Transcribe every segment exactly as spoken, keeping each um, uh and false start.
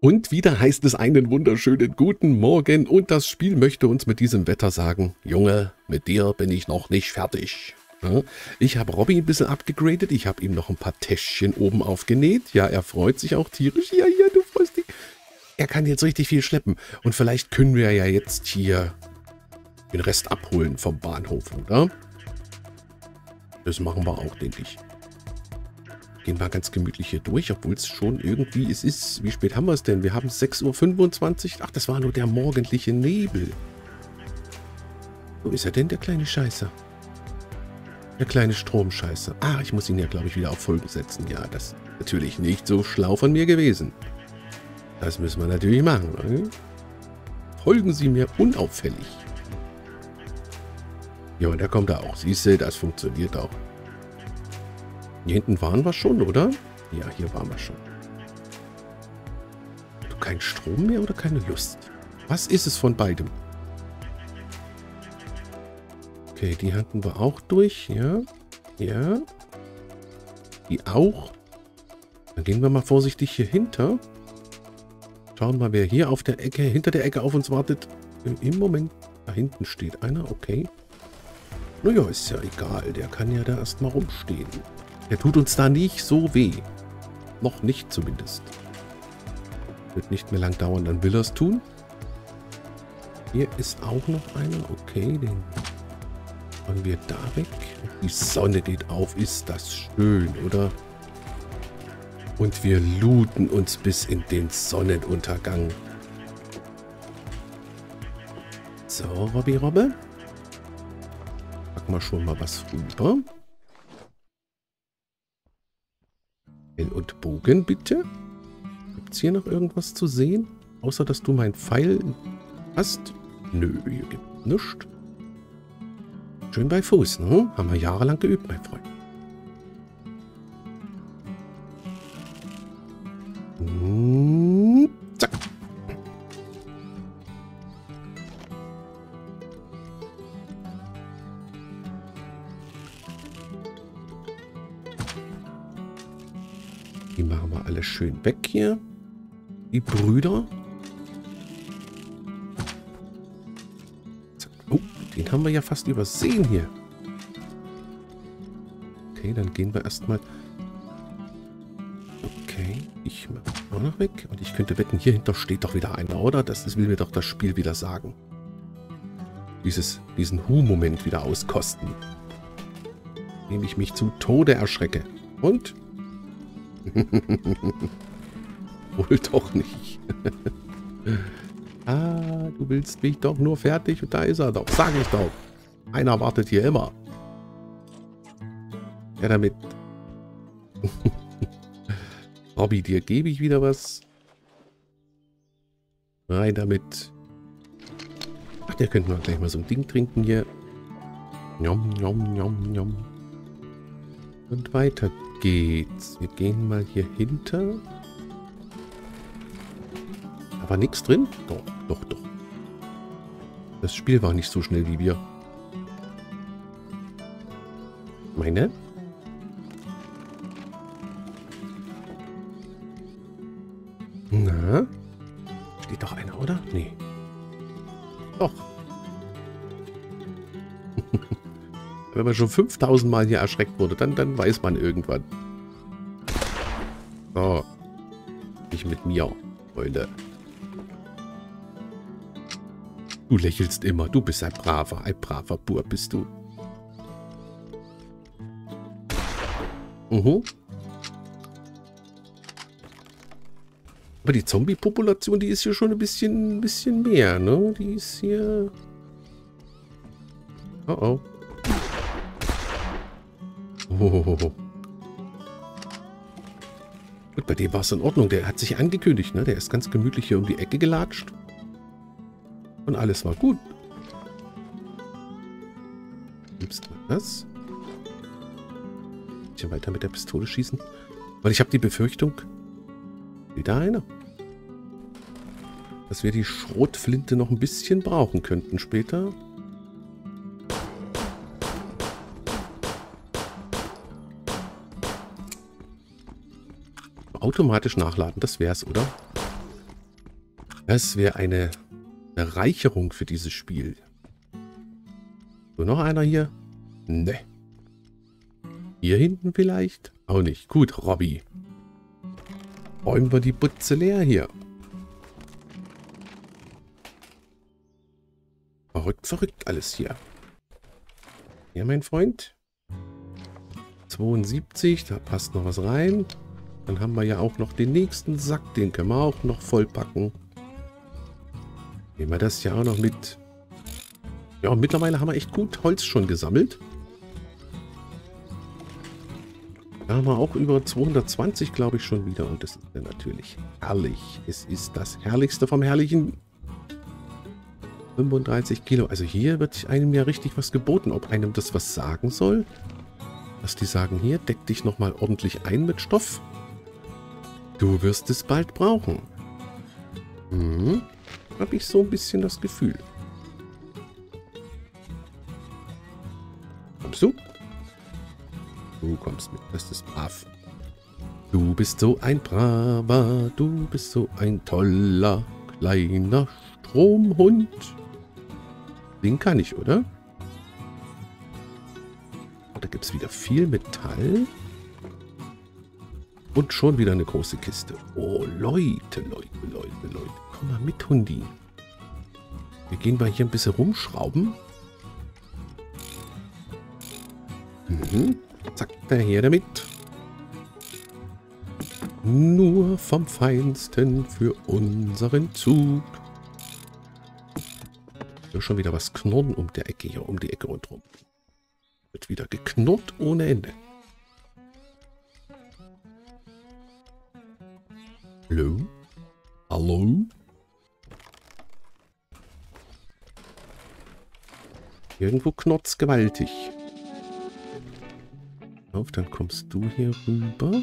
Und wieder heißt es einen wunderschönen guten Morgen und das Spiel möchte uns mit diesem Wetter sagen, Junge, mit dir bin ich noch nicht fertig. Ja, ich habe Robby ein bisschen abgegradet, ich habe ihm noch ein paar Täschchen oben aufgenäht. Ja, er freut sich auch tierisch. Ja, ja, du freust dich. Er kann jetzt richtig viel schleppen und vielleicht können wir ja jetzt hier den Rest abholen vom Bahnhof, oder? Das machen wir auch, denke ich. Gehen wir ganz gemütlich hier durch, obwohl es schon irgendwie, es ist, wie spät haben wir es denn? Wir haben sechs Uhr fünfundzwanzig, ach, das war nur der morgendliche Nebel. Wo ist er denn, der kleine Scheißer? Der kleine Stromscheißer. Ah, ich muss ihn ja, glaube ich, wieder auf Folgen setzen. Ja, das ist natürlich nicht so schlau von mir gewesen. Das müssen wir natürlich machen, ne? Folgen Sie mir unauffällig. Ja, und da kommt er auch. Siehst du, das funktioniert auch. Hier hinten waren wir schon, oder? Ja, hier waren wir schon. Du, kein Strom mehr oder keine Lust? Was ist es von beidem? Okay, die hatten wir auch durch. Ja, ja. Die auch. Dann gehen wir mal vorsichtig hier hinter. Schauen mal, wer hier auf der Ecke, hinter der Ecke auf uns wartet. Im Moment, da hinten steht einer. Okay. Naja, ist ja egal. Der kann ja da erstmal rumstehen. Der tut uns da nicht so weh. Noch nicht zumindest. Wird nicht mehr lang dauern, dann will er es tun. Hier ist auch noch einer. Okay, den machen wir da weg. Die Sonne geht auf. Ist das schön, oder? Und wir looten uns bis in den Sonnenuntergang. So, Robby Robbe. Packen wir schon mal was rüber. Und Bogen, bitte. Gibt es hier noch irgendwas zu sehen? Außer, dass du mein Pfeil hast? Nö, hier gibt nichts. Schön bei Fuß, ne? Haben wir jahrelang geübt, mein Freund. Und zack. Die machen wir alle schön weg hier. Die Brüder. Zack. Oh, den haben wir ja fast übersehen hier. Okay, dann gehen wir erstmal. Okay, ich mache auch noch weg. Und ich könnte wetten, hier hinter steht doch wieder einer, oder? Das will mir doch das Spiel wieder sagen. Dieses, diesen Hu-Moment wieder auskosten. Indem ich mich zu Tode erschrecke. Und? Wohl doch nicht. Ah, du willst mich doch nur fertig und da ist er doch. Sag ich doch. Einer wartet hier immer. Ja, damit. Robby, dir gebe ich wieder was. Rein damit. Ach, der könnte man gleich mal so ein Ding trinken hier. Nom, nom, nom, nom. Und weiter geht's. Wir gehen mal hier hinter. Da war nichts drin? Doch, doch, doch. Das Spiel war nicht so schnell wie wir. Meine? Na? Steht doch einer, oder? Nee. Doch. Wenn man schon fünftausend Mal hier erschreckt wurde, dann, dann weiß man irgendwann. So. Nicht mit mir, Freunde. Du lächelst immer. Du bist ein braver, ein braver Bub bist du. Mhm. Aber die Zombie-Population, die ist hier schon ein bisschen, ein bisschen mehr, ne? Die ist hier... Oh oh. Ohohoho. Gut, bei dem war es in Ordnung. Der hat sich angekündigt, ne? Der ist ganz gemütlich hier um die Ecke gelatscht. Und alles war gut. Nimmst du das? Ich kann weiter mit der Pistole schießen. Weil ich habe die Befürchtung, wieder einer, dass wir die Schrotflinte noch ein bisschen brauchen könnten später. Automatisch nachladen, das wär's, oder? Das wäre eine Bereicherung für dieses Spiel. So, noch einer hier? Ne. Hier hinten vielleicht? Auch nicht. Gut, Robby. Räumen wir die Butze leer hier. Verrückt, verrückt alles hier. Ja, mein Freund. zweiundsiebzig, da passt noch was rein. Dann haben wir ja auch noch den nächsten Sack, den können wir auch noch vollpacken. Nehmen wir das ja auch noch mit. Ja, und mittlerweile haben wir echt gut Holz schon gesammelt. Da haben wir auch über zweihundertzwanzig, glaube ich, schon wieder. Und das ist ja natürlich herrlich. Es ist das Herrlichste vom Herrlichen. fünfunddreißig Kilo. Also hier wird einem ja richtig was geboten. Ob einem das was sagen soll? Was die sagen hier, deck dich nochmal ordentlich ein mit Stoff. Du wirst es bald brauchen. Hm, habe ich so ein bisschen das Gefühl. Kommst du? Du kommst mit, das ist brav. Du bist so ein braver, du bist so ein toller, kleiner Stromhund. Den kann ich, oder? Da gibt es wieder viel Metall. Und schon wieder eine große Kiste. Oh, Leute, Leute, Leute, Leute. Komm mal mit, Hundi. Wir gehen mal hier ein bisschen rumschrauben. Mhm. Zack, daher damit. Nur vom Feinsten für unseren Zug. Hier schon wieder was knurren um der Ecke hier, um die Ecke rundherum. Wird wieder geknurrt ohne Ende. Hallo? Hallo? Irgendwo knurrt's gewaltig. Auf, dann kommst du hier rüber.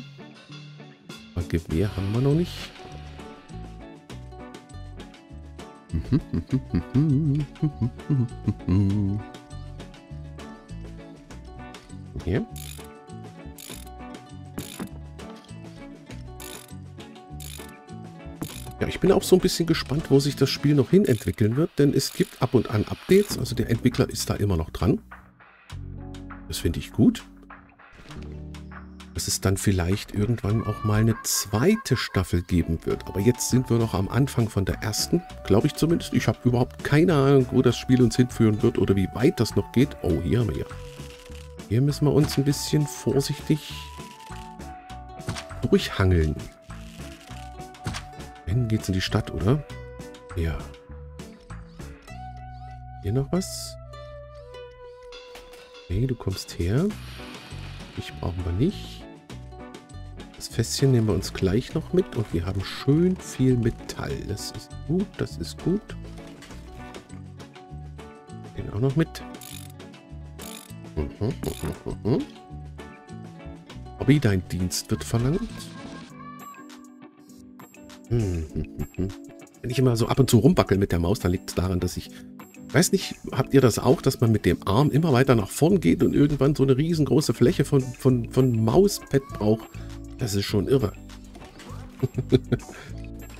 Ein Gewehr haben wir noch nicht. Hier. Ja, ich bin auch so ein bisschen gespannt, wo sich das Spiel noch hin entwickeln wird, denn es gibt ab und an Updates, also der Entwickler ist da immer noch dran. Das finde ich gut. Dass es dann vielleicht irgendwann auch mal eine zweite Staffel geben wird. Aber jetzt sind wir noch am Anfang von der ersten, glaube ich zumindest. Ich habe überhaupt keine Ahnung, wo das Spiel uns hinführen wird oder wie weit das noch geht. Oh, hier haben wir ja. Hier müssen wir uns ein bisschen vorsichtig durchhangeln. Dann geht's in die Stadt, oder? Ja. Hier noch was? Okay, du kommst her. Dich brauchen wir nicht. Das Fässchen nehmen wir uns gleich noch mit. Und wir haben schön viel Metall. Das ist gut, das ist gut. Den auch noch mit. Mhm, mhm, mhm. Robby, dein Dienst wird verlangt. Mhm, mhm, mhm. Wenn ich immer so ab und zu rumbackel mit der Maus, dann liegt es daran, dass ich... Weiß nicht, habt ihr das auch, dass man mit dem Arm immer weiter nach vorn geht und irgendwann so eine riesengroße Fläche von, von, von Mauspad braucht? Das ist schon irre.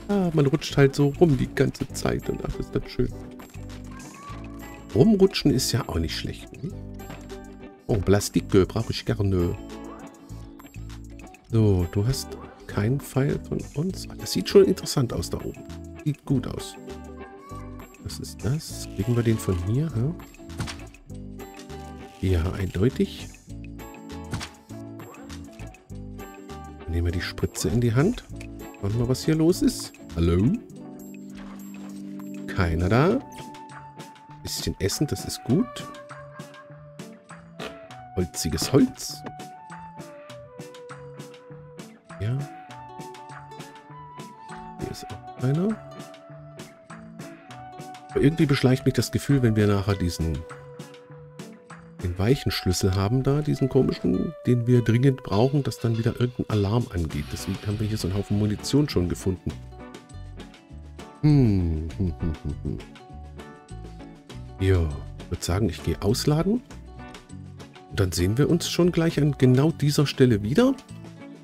Ah, man rutscht halt so rum die ganze Zeit und ach, ist das schön. Rumrutschen ist ja auch nicht schlecht, ne? Oh, Plastikgel brauche ich gerne. So, du hast keinen Pfeil von uns. Das sieht schon interessant aus da oben. Sieht gut aus. Was ist das? Kriegen wir den von hier? Hm? Ja, eindeutig. Nehmen wir die Spritze in die Hand. Schauen wir, was hier los ist. Hallo? Keiner da. Bisschen Essen, das ist gut. Holziges Holz. Ja. Hier ist auch einer. Aber irgendwie beschleicht mich das Gefühl, wenn wir nachher diesen den weichen Schlüssel haben da, diesen komischen, den wir dringend brauchen, dass dann wieder irgendein Alarm angeht. Deswegen haben wir hier so einen Haufen Munition schon gefunden. Hm. hm, hm, hm, hm. Ja, ich würde sagen, ich gehe ausladen. Und dann sehen wir uns schon gleich an genau dieser Stelle wieder,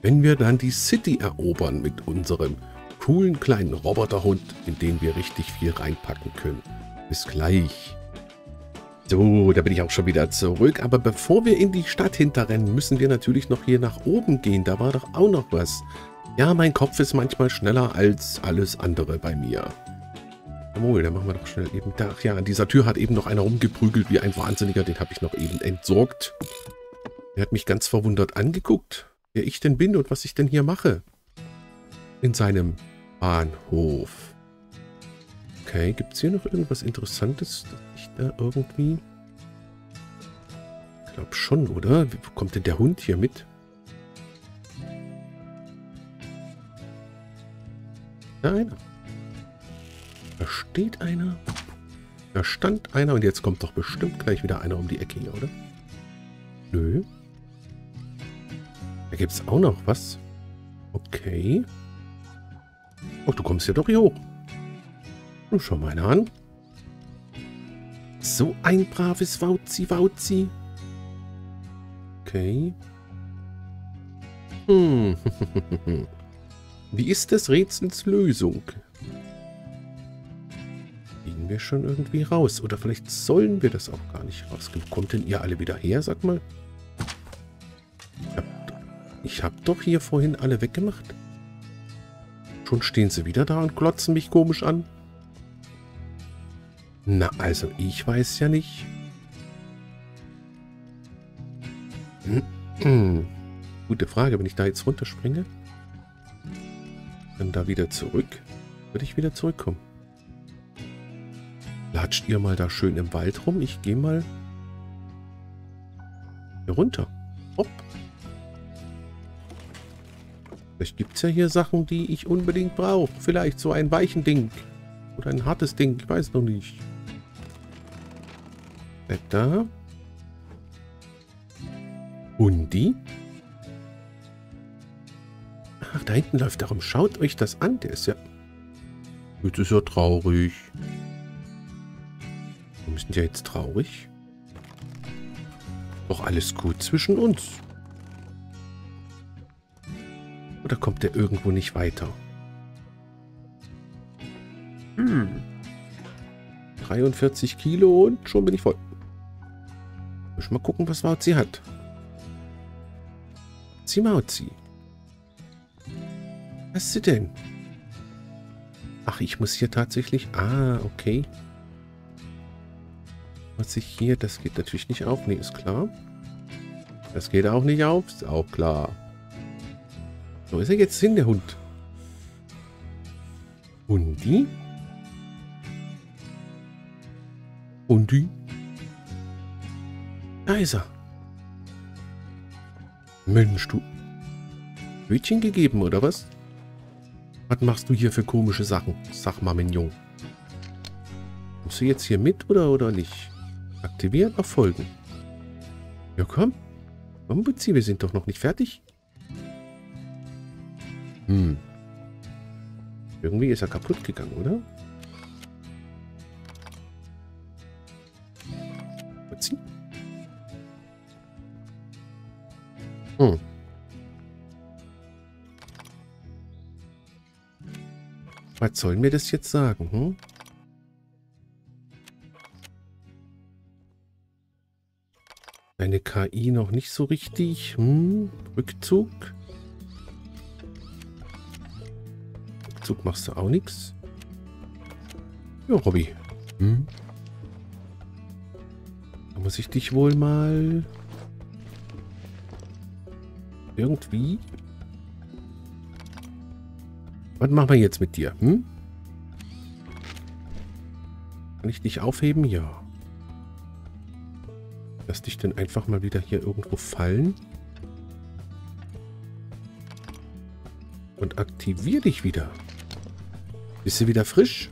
wenn wir dann die City erobern mit unserem coolen kleinen Roboterhund, in den wir richtig viel reinpacken können. Bis gleich. So, da bin ich auch schon wieder zurück. Aber bevor wir in die Stadt hinterrennen, müssen wir natürlich noch hier nach oben gehen. Da war doch auch noch was. Ja, mein Kopf ist manchmal schneller als alles andere bei mir. Jawohl, dann machen wir doch schnell eben da. Ach ja, an dieser Tür hat eben noch einer rumgeprügelt wie ein Wahnsinniger. Den habe ich noch eben entsorgt. Er hat mich ganz verwundert angeguckt, wer ich denn bin und was ich denn hier mache. In seinem Bahnhof. Okay, gibt es hier noch irgendwas Interessantes? Ich da irgendwie... Ich glaube schon, oder? Wie kommt denn der Hund hier mit? Da einer. Da steht einer. Da stand einer und jetzt kommt doch bestimmt gleich wieder einer um die Ecke hier, oder? Nö. Da gibt es auch noch was. Okay. Oh, du kommst ja doch hier hoch. Nun, schau mal einer an. So ein braves Wauzi-Wauzi. Okay. Hm. Wie ist des Rätsels Lösung? Kriegen wir schon irgendwie raus? Oder vielleicht sollen wir das auch gar nicht rausgeben. Kommt denn ihr alle wieder her, sag mal? Ich hab, ich hab doch hier vorhin alle weggemacht. Schon stehen sie wieder da und glotzen mich komisch an. Na, also ich weiß ja nicht. Gute Frage, wenn ich da jetzt runterspringe, dann da wieder zurück, würde ich wieder zurückkommen. Latscht ihr mal da schön im Wald rum. Ich gehe mal hier runter. Hopp. Vielleicht gibt es ja hier Sachen, die ich unbedingt brauche. Vielleicht so ein weichen Ding. Oder ein hartes Ding. Ich weiß noch nicht. Da. Hundi. Ach, da hinten läuft darum. Schaut euch das an. Der ist ja... Jetzt ist ja traurig. Wir sind ja jetzt traurig. Doch alles gut zwischen uns. Oder kommt der irgendwo nicht weiter? Hm. dreiundvierzig Kilo und schon bin ich voll. Mal gucken, was Wauzi hat. Zimauzi. Was ist sie denn? Ach, ich muss hier tatsächlich... Ah, okay. Was ich hier... Das geht natürlich nicht auf. Nee, ist klar. Das geht auch nicht auf. Ist auch klar. Wo ist er jetzt hin, der Hund? Hundi? Hundi? Da ist er. Mensch, du... Hütchen gegeben, oder was? Was machst du hier für komische Sachen? Sag mal, mein Junge. Kommst du jetzt hier mit, oder, oder nicht? Aktivieren, erfolgen. Ja, komm. Komm, Butzi, wir sind doch noch nicht fertig. Hm. Irgendwie ist er kaputt gegangen, oder? Butzi? Hm. Was soll mir das jetzt sagen? Hm? Deine K I noch nicht so richtig. Hm? Rückzug. Rückzug machst du auch nichts. Ja, Robby. Hm? Da muss ich dich wohl mal... Irgendwie. Was machen wir jetzt mit dir? Hm? Kann ich dich aufheben? Ja. Lass dich denn einfach mal wieder hier irgendwo fallen. Und aktiviere dich wieder. Bist du wieder frisch?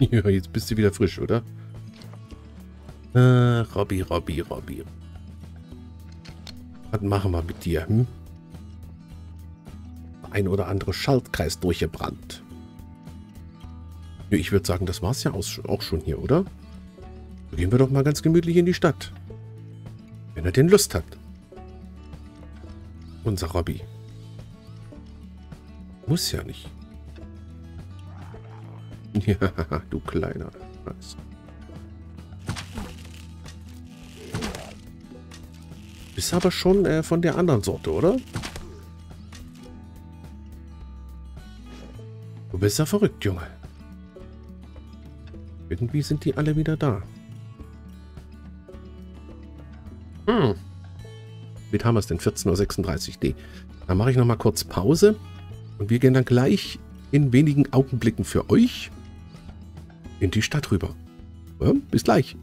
Ja, jetzt bist du wieder frisch, oder? Äh, Robby, Robby, Robby. Was machen wir mit dir? Hm? Ein oder andere Schaltkreis durchgebrannt. Ich würde sagen, das war es ja auch schon hier, oder? Gehen wir doch mal ganz gemütlich in die Stadt. Wenn er denn Lust hat. Unser Robby. Muss ja nicht. Ja, du kleiner Scheiß. Bist aber schon äh, von der anderen Sorte, oder? Du bist ja verrückt, Junge. Irgendwie sind die alle wieder da. Hm. Wie haben wir es denn? vierzehn Uhr sechsunddreißig. Nee. Dann mache ich noch mal kurz Pause. Und wir gehen dann gleich in wenigen Augenblicken für euch in die Stadt rüber. Ja, bis gleich.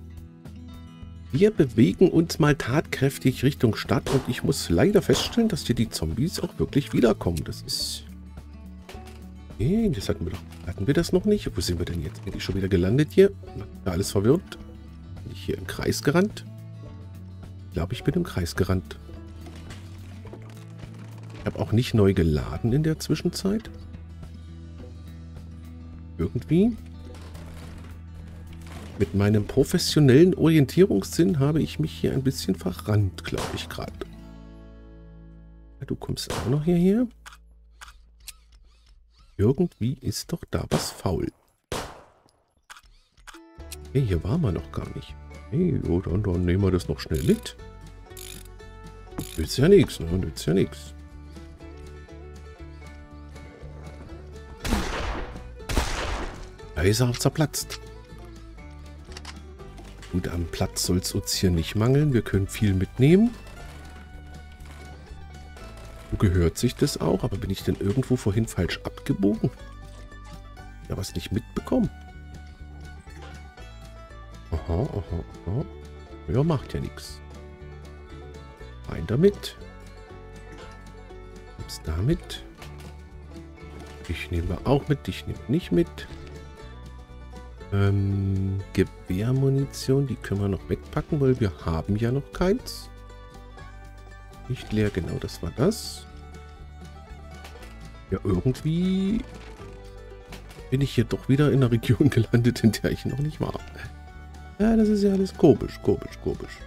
Wir bewegen uns mal tatkräftig Richtung Stadt. Und ich muss leider feststellen, dass hier die Zombies auch wirklich wiederkommen. Das ist... Nee, das hatten wir doch... Hatten wir das noch nicht? Wo sind wir denn jetzt? Bin ich schon wieder gelandet hier? Ja, alles verwirrt. Bin ich hier im Kreis gerannt? Ich glaube, ich bin im Kreis gerannt. Ich habe auch nicht neu geladen in der Zwischenzeit. Irgendwie. Mit meinem professionellen Orientierungssinn habe ich mich hier ein bisschen verrannt, glaube ich, gerade. Ja, du kommst auch noch hierher. Irgendwie ist doch da was faul. Hey, hier waren wir noch gar nicht. Hey, oder dann, dann nehmen wir das noch schnell mit. Nützt ja nichts, ne? Nützt ja nichts. Da ist er auch zerplatzt. Gut, am Platz soll es uns hier nicht mangeln. Wir können viel mitnehmen. Gehört sich das auch, aber bin ich denn irgendwo vorhin falsch abgebogen? Ja, was nicht mitbekommen. Aha, aha, aha. Ja, macht ja nichts. Rein damit. Nimm's damit. Ich nehme auch mit, ich nehme nicht mit. Ähm, Gewehrmunition, die können wir noch wegpacken, weil wir haben ja noch keins. Nicht leer, genau, das war das. Ja, irgendwie bin ich hier doch wieder in einer Region gelandet, in der ich noch nicht war. Ja, das ist ja alles komisch, komisch, komisch.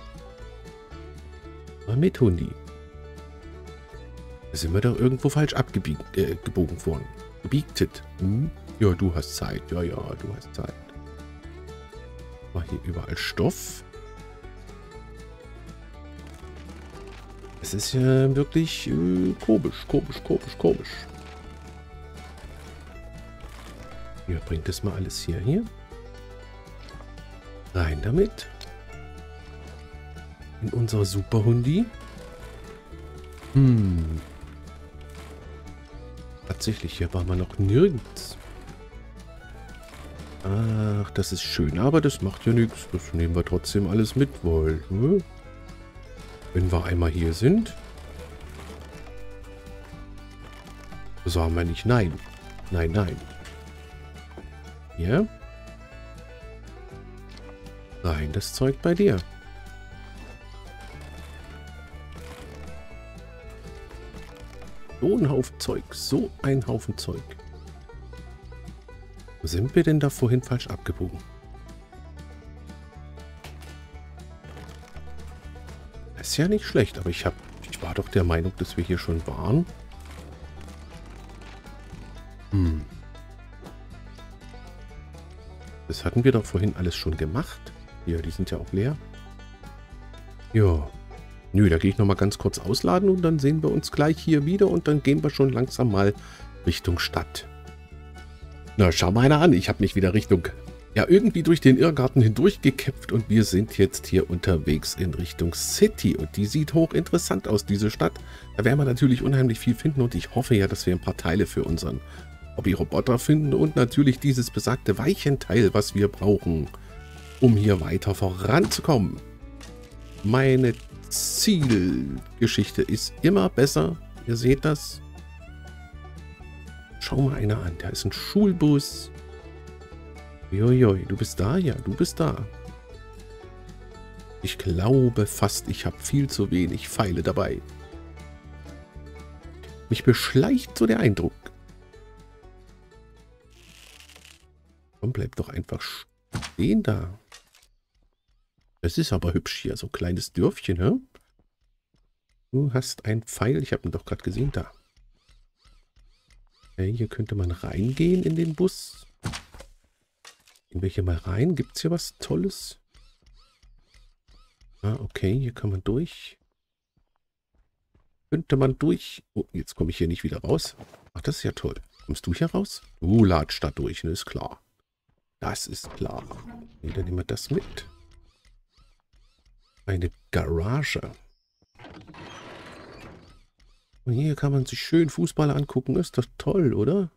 Mal mit, Hundi. Da sind wir doch irgendwo falsch abgebogen äh, worden. Gebiegtet. Hm? Ja, du hast Zeit. Ja, ja, du hast Zeit. War hier überall Stoff. Es ist ja wirklich äh, komisch, komisch, komisch, komisch. Ja, bringt das mal alles hier, hier. Rein damit. In unser Superhundi. Hm. Tatsächlich, hier waren wir noch nirgends. Ach, das ist schön, aber das macht ja nichts. Das nehmen wir trotzdem alles mit, weil... Ne? Wenn wir einmal hier sind, sagen wir nicht nein. Nein, nein. Ja? Nein, das Zeug bei dir. So ein Haufen Zeug. So ein Haufen Zeug. Wo sind wir denn da vorhin falsch abgebogen? Ist ja nicht schlecht, aber ich habe, ich war doch der Meinung, dass wir hier schon waren. Hm. Das hatten wir doch vorhin alles schon gemacht. Ja, die sind ja auch leer. Ja. Nö, da gehe ich nochmal ganz kurz ausladen und dann sehen wir uns gleich hier wieder und dann gehen wir schon langsam mal Richtung Stadt. Na, schau mal einer an. Ich habe mich wieder Richtung... Ja, irgendwie durch den Irrgarten hindurch gekämpft und wir sind jetzt hier unterwegs in Richtung City und die sieht hochinteressant aus, diese Stadt. Da werden wir natürlich unheimlich viel finden und ich hoffe ja, dass wir ein paar Teile für unseren Hobby-Roboter finden und natürlich dieses besagte Weichenteil, was wir brauchen, um hier weiter voranzukommen. Meine Zielgeschichte ist immer besser, ihr seht das. Schau mal einer an, da ist ein Schulbus. Jojoj, du bist da? Ja, du bist da. Ich glaube fast, ich habe viel zu wenig Pfeile dabei. Mich beschleicht so der Eindruck. Komm, bleib doch einfach stehen da. Das ist aber hübsch hier, so ein kleines Dörfchen, hä? Du hast einen Pfeil, ich habe ihn doch gerade gesehen, da. Okay, hier könnte man reingehen in den Bus. Gehen wir hier mal rein. Gibt es hier was Tolles? Ah, okay, hier kann man durch. Könnte man durch... Oh, jetzt komme ich hier nicht wieder raus. Ach, das ist ja toll. Kommst du hier raus? Du latscht da durch, ne? Ist klar. Das ist klar. Okay, dann nehmen wir das mit. Eine Garage. Und hier kann man sich schön Fußballer angucken. Ist doch toll, oder?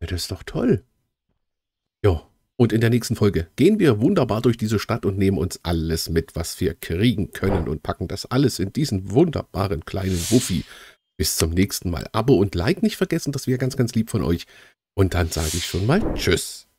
Ja, das ist doch toll. Ja, und in der nächsten Folge gehen wir wunderbar durch diese Stadt und nehmen uns alles mit, was wir kriegen können und packen das alles in diesen wunderbaren kleinen Wuffi. Bis zum nächsten Mal. Abo und Like nicht vergessen, das wäre ganz, ganz lieb von euch. Und dann sage ich schon mal Tschüss.